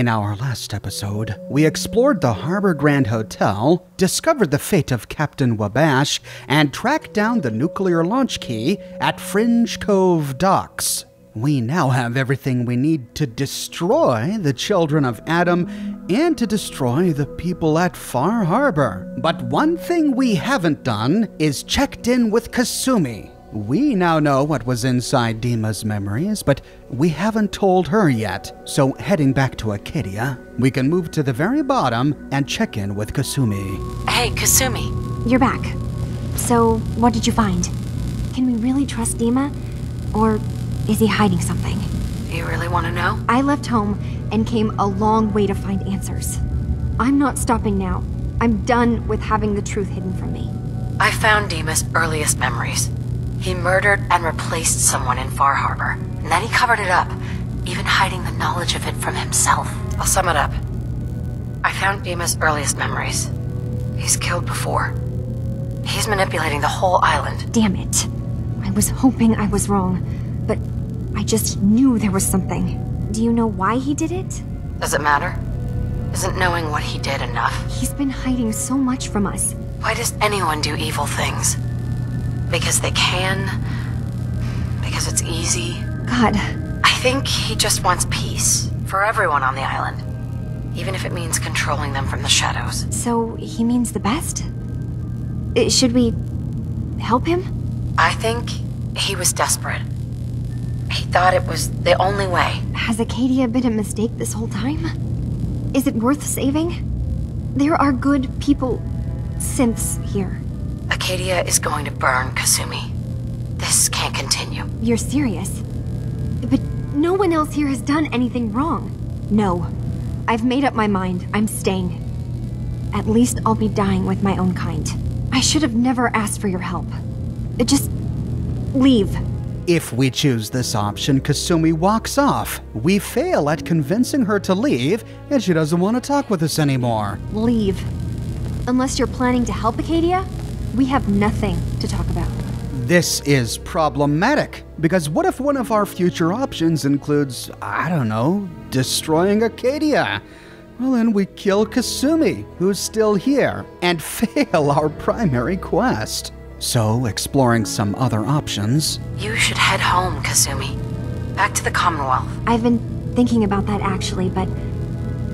In our last episode, we explored the Harbor Grand Hotel, discovered the fate of Captain Wabash, and tracked down the nuclear launch key at Fringe Cove Docks. We now have everything we need to destroy the Children of Adam and to destroy the people at Far Harbor. But one thing we haven't done is checked in with Kasumi. We now know what was inside DiMA's memories, but we haven't told her yet. So heading back to Acadia, we can move to the very bottom and check in with Kasumi. Hey, Kasumi. You're back. So, what did you find? Can we really trust DiMA? Or is he hiding something? You really want to know? I left home and came a long way to find answers. I'm not stopping now. I'm done with having the truth hidden from me. I found DiMA's earliest memories. He murdered and replaced someone in Far Harbor, and then he covered it up, even hiding the knowledge of it from himself. I'll sum it up. I found DiMA's earliest memories. He's killed before. He's manipulating the whole island. Damn it. I was hoping I was wrong, but I just knew there was something. Do you know why he did it? Does it matter? Isn't knowing what he did enough? He's been hiding so much from us. Why does anyone do evil things? Because they can, because it's easy. God. I think he just wants peace for everyone on the island, even if it means controlling them from the shadows. So he means the best? Should we help him? I think he was desperate. He thought it was the only way. Has Acadia been a mistake this whole time? Is it worth saving? There are good people, synths here. Acadia is going to burn, Kasumi. This can't continue. You're serious? But no one else here has done anything wrong. No. I've made up my mind. I'm staying. At least I'll be dying with my own kind. I should have never asked for your help. Just leave. If we choose this option, Kasumi walks off. We fail at convincing her to leave, and she doesn't want to talk with us anymore. Leave. Unless you're planning to help Acadia? We have nothing to talk about. This is problematic, because what if one of our future options includes, I don't know, destroying Acadia? Well, then we kill Kasumi, who's still here, and fail our primary quest. So, exploring some other options... You should head home, Kasumi. Back to the Commonwealth. I've been thinking about that, actually, but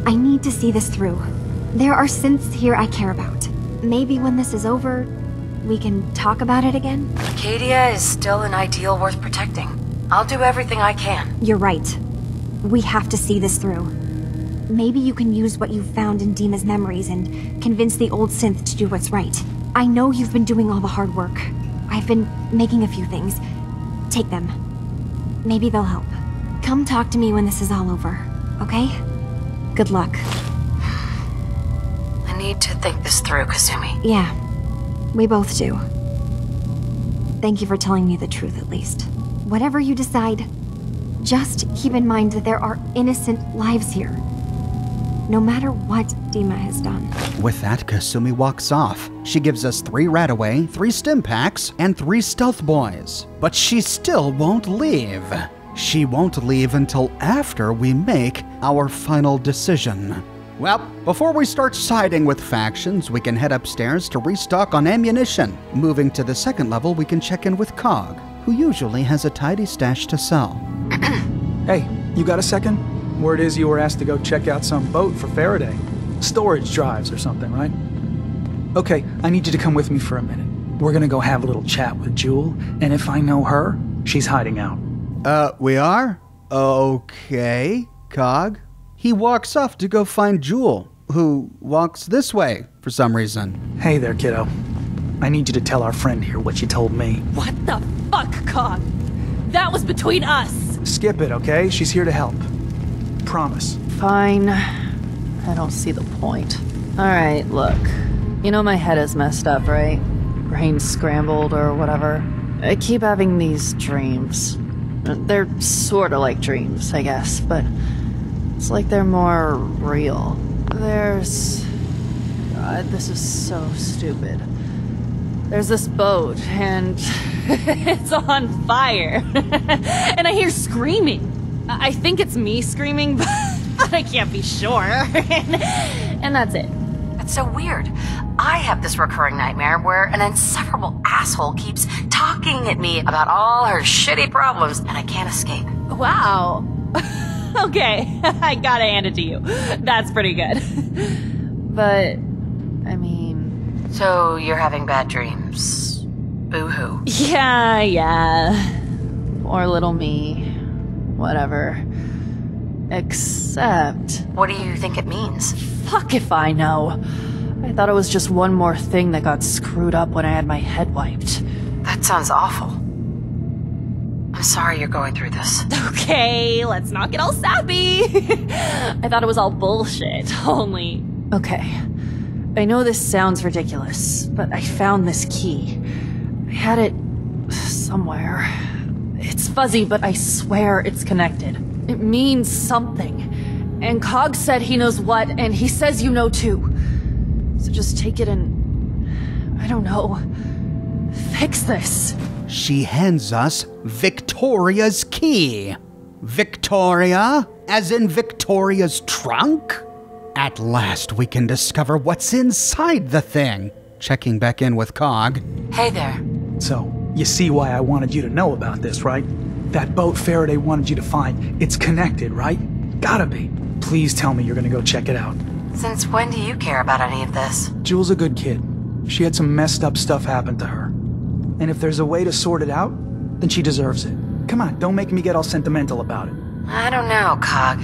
I need to see this through. There are synths here I care about. Maybe when this is over... we can talk about it again? Acadia is still an ideal worth protecting. I'll do everything I can. You're right. We have to see this through. Maybe you can use what you've found in DiMA's memories and convince the old synth to do what's right. I know you've been doing all the hard work. I've been making a few things. Take them. Maybe they'll help. Come talk to me when this is all over, okay? Good luck. I need to think this through, Kasumi. Yeah. We both do. Thank you for telling me the truth, at least. Whatever you decide, just keep in mind that there are innocent lives here. No matter what DiMA has done. With that, Kasumi walks off. She gives us 3 RadAway, 3 Stimpaks, and 3 Stealth Boys. But she still won't leave. She won't leave until after we make our final decision. Well, before we start siding with factions, we can head upstairs to restock on ammunition. Moving to the second level, we can check in with Cog, who usually has a tidy stash to sell. Hey, you got a second? Word is you were asked to go check out some boat for Faraday. Storage drives or something, right? Okay, I need you to come with me for a minute. We're gonna go have a little chat with Jule, and if I know her, she's hiding out. We are? Okay, Cog. He walks off to go find Jule, who walks this way for some reason. Hey there, kiddo. I need you to tell our friend here what you told me. What the fuck, Kong? That was between us! Skip it, okay? She's here to help. Promise. Fine. I don't see the point. Alright, look. You know my head is messed up, right? Brain scrambled or whatever. I keep having these dreams. They're sorta like dreams, I guess, but... it's like they're more real. God, this is so stupid. There's this boat, and it's on fire. And I hear screaming. I think it's me screaming, but I can't be sure. And that's it. That's so weird. I have this recurring nightmare where an insufferable asshole keeps talking at me about all her shitty problems, and I can't escape. Wow. Okay, I gotta hand it to you. That's pretty good. But, I mean... So, you're having bad dreams. Boo-hoo. Yeah. Or little me. Whatever. Except... What do you think it means? Fuck if I know. I thought it was just one more thing that got screwed up when I had my head wiped. That sounds awful. I'm sorry you're going through this. Okay, let's not get all sappy. I thought it was all bullshit, only... Okay. I know this sounds ridiculous, but I found this key. I had it... somewhere. It's fuzzy, but I swear it's connected. It means something. And Cog said he knows what, and he says you know too. So just take it and... I don't know... fix this. She hands us Victoria's key. Victoria? As in Victoria's trunk? At last we can discover what's inside the thing. Checking back in with Cog. Hey there. So, you see why I wanted you to know about this, right? That boat Faraday wanted you to find, it's connected, right? Gotta be. Please tell me you're gonna go check it out. Since when do you care about any of this? Jule's a good kid. She had some messed up stuff happen to her. And if there's a way to sort it out, then she deserves it. Come on, don't make me get all sentimental about it. I don't know, Cog.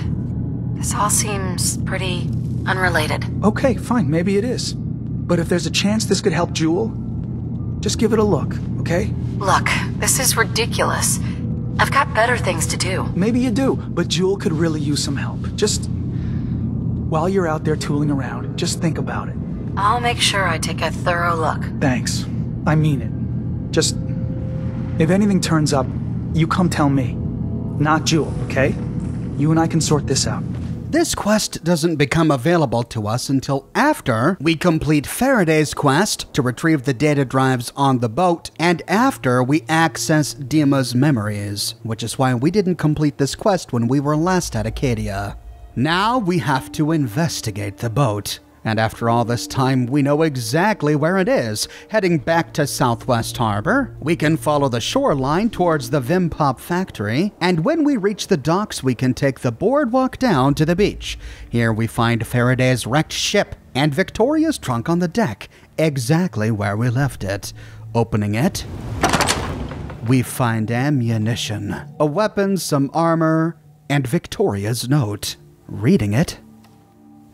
This all seems pretty unrelated. Okay, fine, maybe it is. But if there's a chance this could help Jule, just give it a look, okay? Look, this is ridiculous. I've got better things to do. Maybe you do, but Jule could really use some help. Just... while you're out there tooling around, just think about it. I'll make sure I take a thorough look. Thanks. I mean it. Just... if anything turns up, you come tell me. Not Jule, okay? You and I can sort this out. This quest doesn't become available to us until after we complete Faraday's quest to retrieve the data drives on the boat, and after we access DiMA's memories, which is why we didn't complete this quest when we were last at Acadia. Now we have to investigate the boat. And after all this time, we know exactly where it is. Heading back to Southwest Harbor, we can follow the shoreline towards the Vimpop factory, and when we reach the docks, we can take the boardwalk down to the beach. Here we find Faraday's wrecked ship and Victoria's trunk on the deck, exactly where we left it. Opening it, we find ammunition, a weapon, some armor, and Victoria's note. Reading it,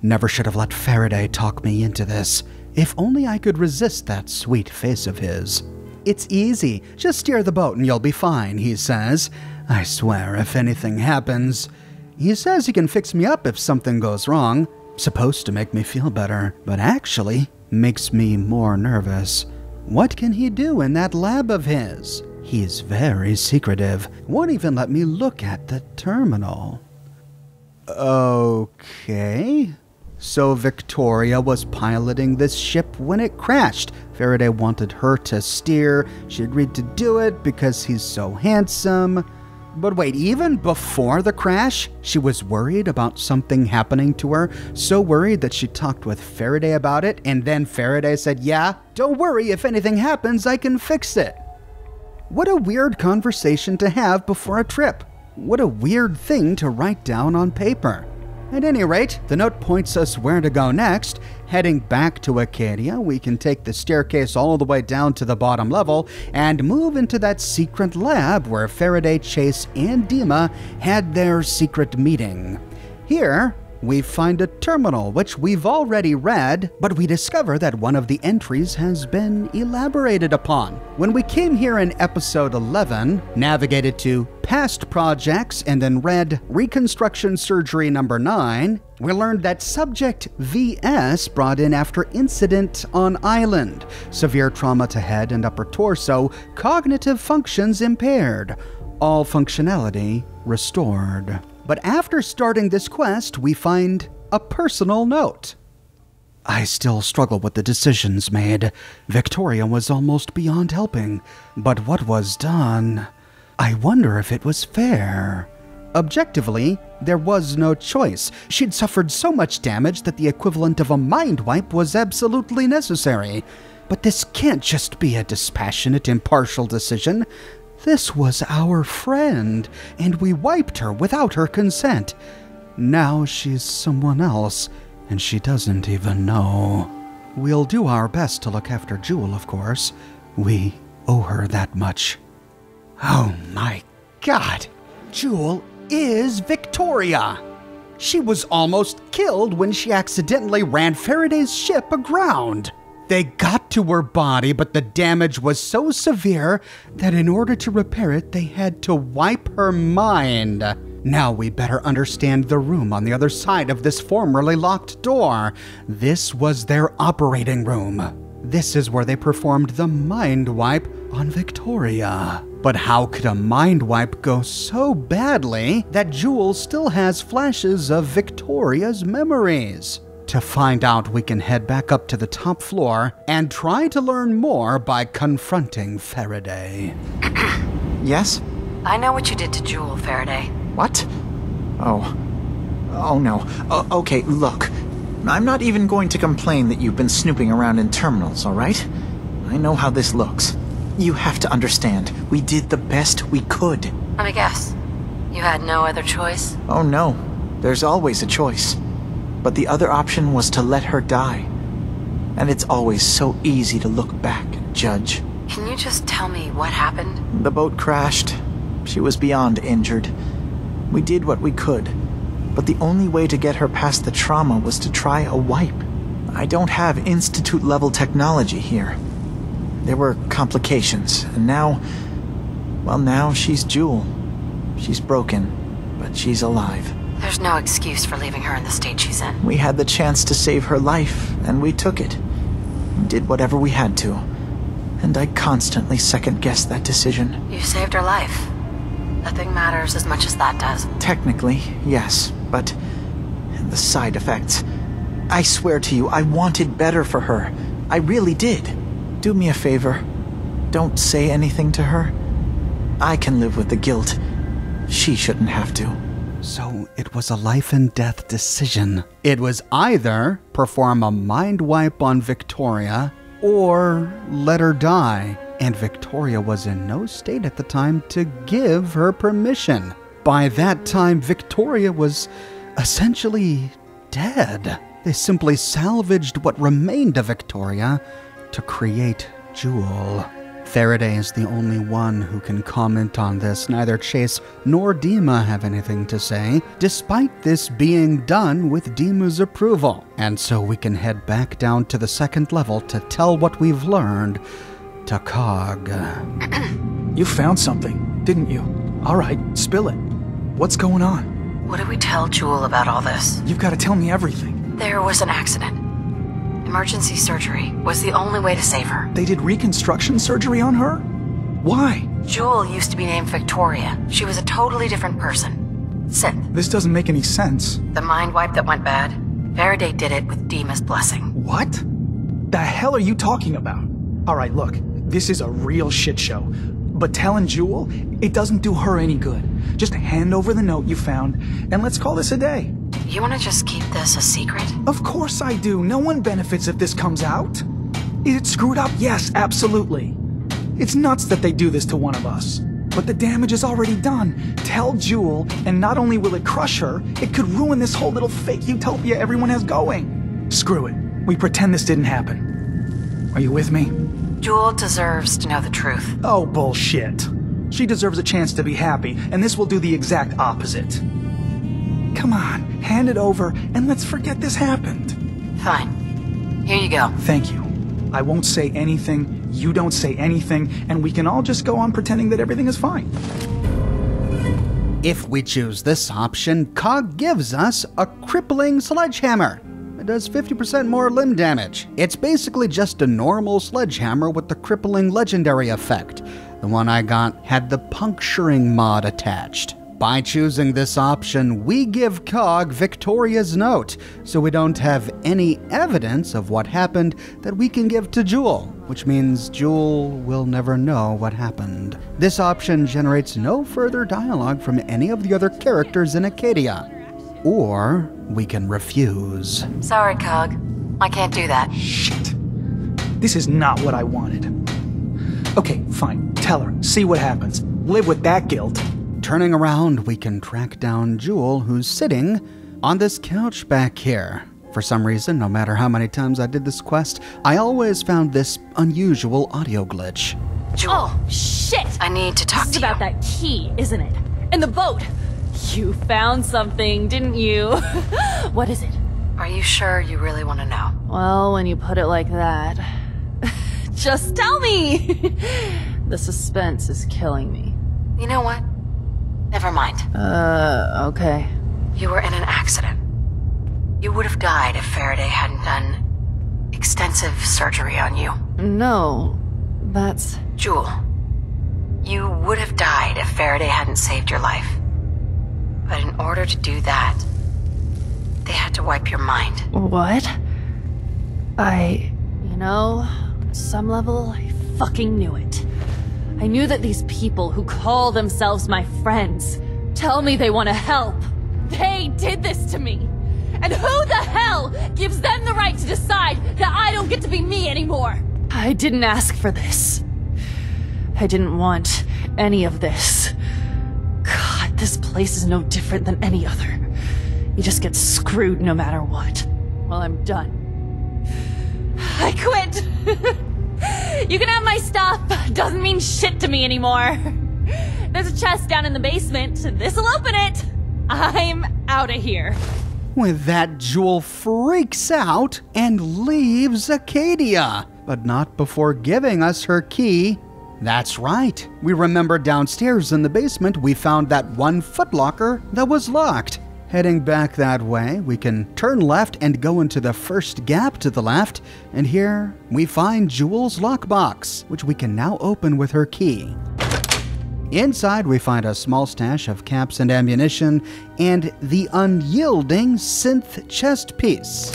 never should have let Faraday talk me into this. If only I could resist that sweet face of his. It's easy. Just steer the boat and you'll be fine, he says. I swear, if anything happens... He says he can fix me up if something goes wrong. Supposed to make me feel better, but actually makes me more nervous. What can he do in that lab of his? He's very secretive. Won't even let me look at the terminal. Okay... So Victoria was piloting this ship when it crashed. Faraday wanted her to steer. She agreed to do it because he's so handsome. But wait, even before the crash, she was worried about something happening to her. So worried that she talked with Faraday about it, and then Faraday said, yeah, don't worry, if anything happens, I can fix it. What a weird conversation to have before a trip. What a weird thing to write down on paper. At any rate, the note points us where to go next. Heading back to Acadia, we can take the staircase all the way down to the bottom level and move into that secret lab where Faraday, Chase, and DiMA had their secret meeting. Here, we find a terminal, which we've already read, but we discover that one of the entries has been elaborated upon. When we came here in episode 11, navigated to Past Projects, and then read Reconstruction Surgery Number 9, we learned that Subject VS brought in after incident on island. Severe trauma to head and upper torso, cognitive functions impaired, all functionality restored. But after starting this quest, we find a personal note. I still struggle with the decisions made. Victoria was almost beyond helping, but what was done... I wonder if it was fair. Objectively, there was no choice. She'd suffered so much damage that the equivalent of a mind wipe was absolutely necessary. But this can't just be a dispassionate, impartial decision. This was our friend, and we wiped her without her consent. Now she's someone else, and she doesn't even know. We'll do our best to look after Jule, of course. We owe her that much. Oh my God! Jule is Victoria! She was almost killed when she accidentally ran Faraday's ship aground. They got to her body, but the damage was so severe that in order to repair it, they had to wipe her mind. Now we better understand the room on the other side of this formerly locked door. This was their operating room. This is where they performed the mind wipe on Victoria. But how could a mind wipe go so badly that Jule still has flashes of Victoria's memories? To find out, we can head back up to the top floor and try to learn more by confronting Faraday. Yes? I know what you did to Jule, Faraday. What? Oh. Oh no. Okay, look. I'm not even going to complain that you've been snooping around in terminals, alright? I know how this looks. You have to understand, we did the best we could. Let me guess. You had no other choice? Oh no. There's always a choice. But the other option was to let her die. And it's always so easy to look back and judge. Can you just tell me what happened? The boat crashed. She was beyond injured. We did what we could. But the only way to get her past the trauma was to try a wipe. I don't have institute-level technology here. There were complications, and now... well, now she's Jule. She's broken, but she's alive. There's no excuse for leaving her in the state she's in. We had the chance to save her life, and we took it. We did whatever we had to. And I constantly second-guessed that decision. You saved her life. Nothing matters as much as that does. Technically, yes, but... and the side effects... I swear to you, I wanted better for her. I really did. Do me a favor. Don't say anything to her. I can live with the guilt. She shouldn't have to. So it was a life and death decision. It was either perform a mind wipe on Victoria or let her die. And Victoria was in no state at the time to give her permission. By that time, Victoria was essentially dead. They simply salvaged what remained of Victoria to create Jule. Faraday is the only one who can comment on this. Neither Chase nor DiMA have anything to say, despite this being done with DiMA's approval. And so we can head back down to the second level to tell what we've learned to Cog. You found something, didn't you? All right, spill it. What's going on? What do we tell Jule about all this? You've got to tell me everything. There was an accident. Emergency surgery was the only way to save her. They did reconstruction surgery on her? Why? Jule used to be named Victoria. She was a totally different person. Synth. This doesn't make any sense. The mind wipe that went bad, Faraday did it with DiMA's blessing. What? The hell are you talking about? Alright, look, this is a real shit show. But telling Jule, it doesn't do her any good. Just hand over the note you found, and let's call this a day. You want to just keep this a secret? Of course I do. No one benefits if this comes out. Is it screwed up? Yes, absolutely. It's nuts that they do this to one of us. But the damage is already done. Tell Jule, and not only will it crush her, it could ruin this whole little fake utopia everyone has going. Screw it. We pretend this didn't happen. Are you with me? Jule deserves to know the truth. Oh, bullshit. She deserves a chance to be happy, and this will do the exact opposite. Come on, hand it over, and let's forget this happened. Fine. Here you go. Thank you. I won't say anything, you don't say anything, and we can all just go on pretending that everything is fine. If we choose this option, Cog gives us a crippling sledgehammer. It does 50% more limb damage. It's basically just a normal sledgehammer with the crippling legendary effect. The one I got had the puncturing mod attached. By choosing this option, we give Cog Victoria's note, so we don't have any evidence of what happened that we can give to Jule, which means Jule will never know what happened. This option generates no further dialogue from any of the other characters in Acadia. Or we can refuse. Sorry, Cog. I can't do that. Shit. This is not what I wanted. Okay, fine. Tell her. See what happens. Live with that guilt. Turning around, we can track down Jule, who's sitting on this couch back here. For some reason, no matter how many times I did this quest, I always found this unusual audio glitch. Jule. Oh, shit! I need to talk to you. It's about that key, isn't it? And the boat! You found something, didn't you? What is it? Are you sure you really want to know? Well, when you put it like that... Just tell me! The suspense is killing me. You know what? Never mind. Okay. You were in an accident. You would have died if Faraday hadn't done extensive surgery on you. No, that's... Jule, you would have died if Faraday hadn't saved your life. But in order to do that, they had to wipe your mind. What? You know, on some level, I fucking knew it. I knew that these people who call themselves my friends tell me they want to help. They did this to me. And who the hell gives them the right to decide that I don't get to be me anymore? I didn't ask for this. I didn't want any of this. God, this place is no different than any other. You just get screwed no matter what. Well, I'm done. I quit! You can have my stuff. Doesn't mean shit to me anymore. There's a chest down in the basement. This'll open it. I'm out of here. With that, Jule freaks out and leaves Acadia, but not before giving us her key. That's right. We remember downstairs in the basement, we found that one footlocker that was locked. Heading back that way, we can turn left and go into the first gap to the left, and here we find Jule's lockbox, which we can now open with her key. Inside, we find a small stash of caps and ammunition, and the unyielding synth chest piece.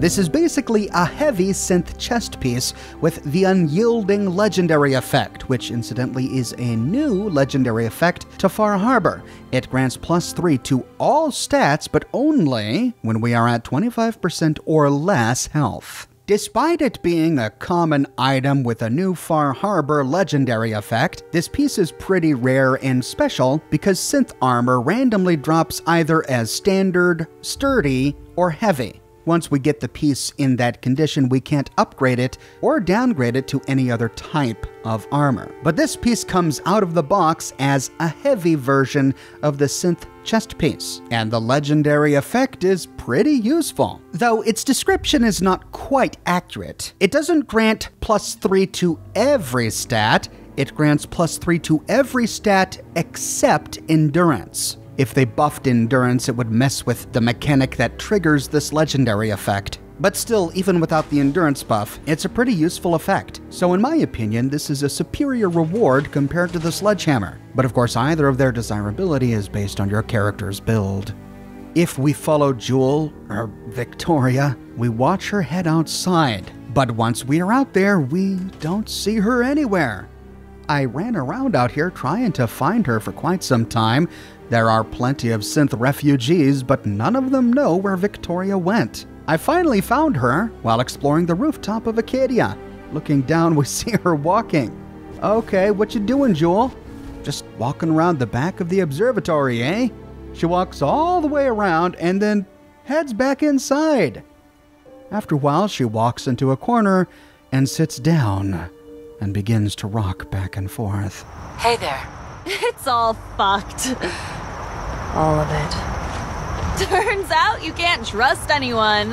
This is basically a heavy synth chest piece with the unyielding legendary effect, which incidentally is a new legendary effect to Far Harbor. It grants +3 to all stats, but only when we are at 25% or less health. Despite it being a common item with a new Far Harbor legendary effect, this piece is pretty rare and special because synth armor randomly drops either as standard, sturdy, or heavy. Once we get the piece in that condition, we can't upgrade it or downgrade it to any other type of armor. But this piece comes out of the box as a heavy version of the synth chest piece, and the legendary effect is pretty useful. Though its description is not quite accurate. It doesn't grant +3 to every stat. It grants +3 to every stat except endurance. If they buffed endurance, it would mess with the mechanic that triggers this legendary effect. But still, even without the endurance buff, it's a pretty useful effect. So in my opinion, this is a superior reward compared to the sledgehammer. But of course, either of their desirability is based on your character's build. If we follow Jule, or Victoria, we watch her head outside. But once we are out there, we don't see her anywhere. I ran around out here trying to find her for quite some time. There are plenty of synth refugees, but none of them know where Victoria went. I finally found her while exploring the rooftop of Acadia. Looking down, we see her walking. Okay, what you doing, Jule? Just walking around the back of the observatory, eh? She walks all the way around and then heads back inside. After a while, she walks into a corner and sits down and begins to rock back and forth. Hey there. It's all fucked. All of it. Turns out you can't trust anyone.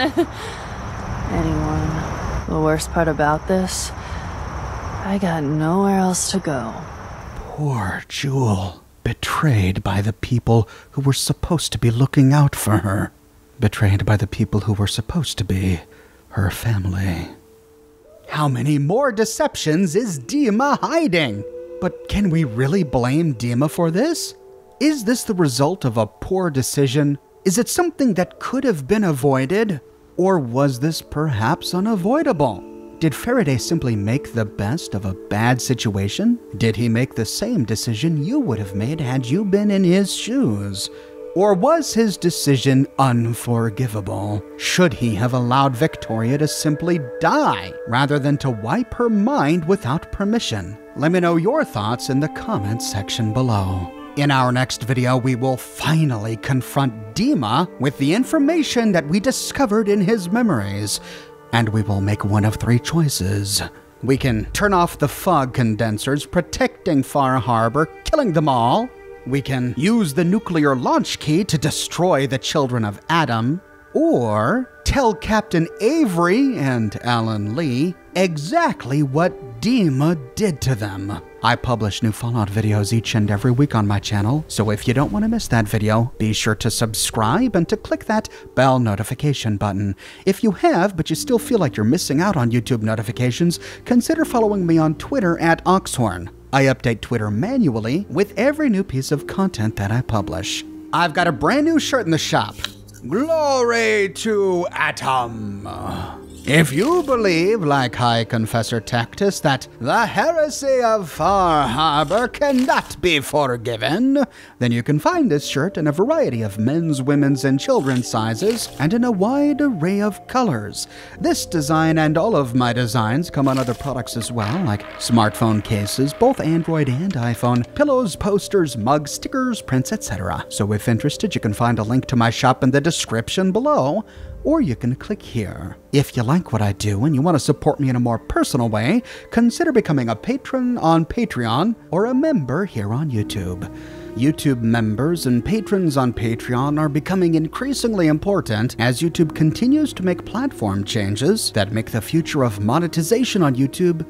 The worst part about this, I got nowhere else to go. Poor Jule. Betrayed by the people who were supposed to be looking out for her. Betrayed by the people who were supposed to be her family. How many more deceptions is DiMA hiding? But can we really blame DiMA for this? Is this the result of a poor decision? Is it something that could have been avoided? Or was this perhaps unavoidable? Did Faraday simply make the best of a bad situation? Did he make the same decision you would have made had you been in his shoes? Or was his decision unforgivable? Should he have allowed Victoria to simply die rather than to wipe her mind without permission? Let me know your thoughts in the comments section below. In our next video, we will finally confront DiMA with the information that we discovered in his memories, and we will make one of three choices. We can turn off the fog condensers protecting Far Harbor, killing them all. We can use the nuclear launch key to destroy the Children of Adam, or tell Captain Avery and Alan Lee exactly what DiMA did to them. I publish new Fallout videos each and every week on my channel, so if you don't want to miss that video, be sure to subscribe and to click that bell notification button. If you have, but you still feel like you're missing out on YouTube notifications, consider following me on Twitter at Oxhorn. I update Twitter manually with every new piece of content that I publish. I've got a brand new shirt in the shop. Glory to Atom! If you believe, like High Confessor Tactus, that the heresy of Far Harbor cannot be forgiven, then you can find this shirt in a variety of men's, women's, and children's sizes, and in a wide array of colors. This design and all of my designs come on other products as well, like smartphone cases, both Android and iPhone, pillows, posters, mugs, stickers, prints, etc. So if interested, you can find a link to my shop in the description below, or you can click here. If you like what I do and you want to support me in a more personal way, consider becoming a patron on Patreon or a member here on YouTube. YouTube members and patrons on Patreon are becoming increasingly important as YouTube continues to make platform changes that make the future of monetization on YouTube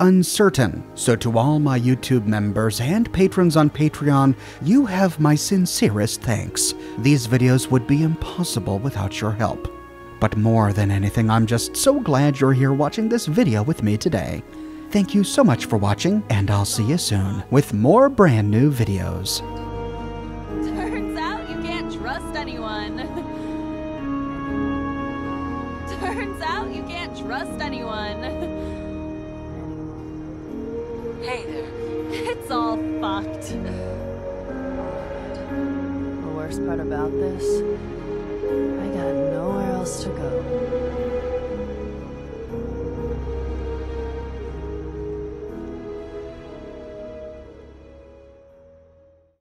uncertain. So to all my YouTube members and patrons on Patreon, you have my sincerest thanks. These videos would be impossible without your help. But more than anything, I'm just so glad you're here watching this video with me today. Thank you so much for watching, and I'll see you soon with more brand new videos. Turns out you can't trust anyone. Turns out you can't trust anyone. Hey there. It's all fucked. The worst part about this, I got nowhere else to go.